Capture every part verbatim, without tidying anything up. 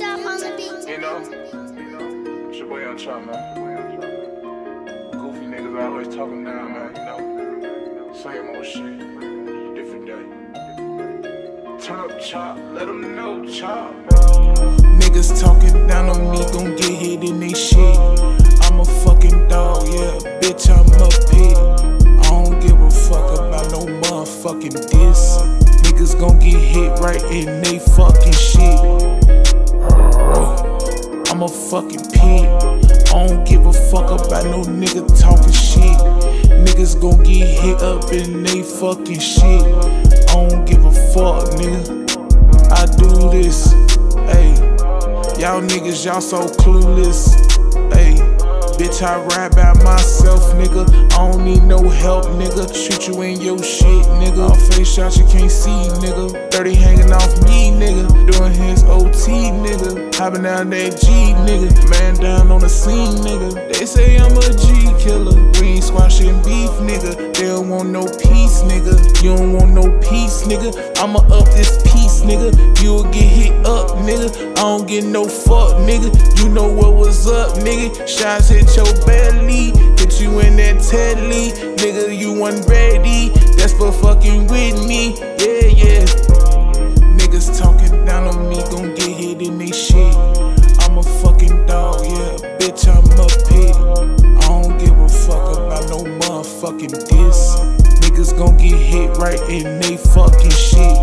Young Chop on the beat. You know, it's your boy Young Chop, man. Goofy niggas always talking down, man. You know, same old shit, different day. Turn up, Chop, let them know, Chop. Niggas talking down on me, gon' get hit in they shit. I'm a fucking dog, yeah, bitch, I'm a pig. I don't give a fuck about no motherfucking diss. Niggas gon' get hit right in they fucking shit. I'm a fucking pig. I don't give a fuck about no nigga talking shit. Niggas gon' get hit up in they fucking shit. I don't give a fuck, nigga. I do this. Ayy, y'all niggas, y'all so clueless. Ayy, bitch, I ride by myself, nigga. I don't need no help, nigga. Shoot you in your shit, nigga. I'll face shot you can't see, nigga. thirty hanging off me, nigga. Doing his O T, nigga. Hopping down that G, nigga. Man down on the scene, nigga. They say I'm a G killer. We ain't squashing beef, nigga. They don't want no peace, nigga. You don't want no peace, nigga. I'ma up this piece, nigga. You'll get hit up, nigga. I don't get no fuck, nigga. You know what was up, nigga. Shots hit your belly, hit you in that telly, nigga, you unready, that's for fucking with me, yeah, yeah. Niggas talking down on me, gon' get hit in they shit. I'm a fucking dog, yeah, bitch, I'm a pig. I don't give a fuck about no motherfucking diss. Niggas gon' get hit right in they fucking shit.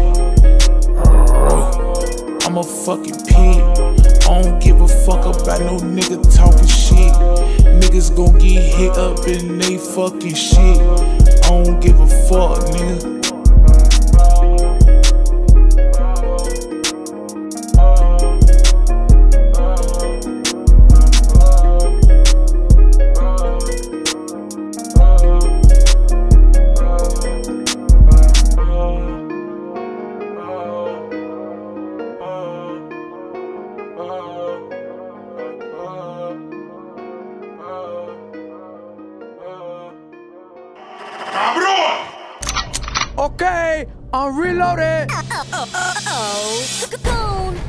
I'm a fucking pig. I don't give a fuck about no nigga talking shit. Niggas gon' get hit up in they fucking shit. I don't give a fuck, nigga. Okay, I'm reloaded. Uh, uh, uh, uh, uh, oh.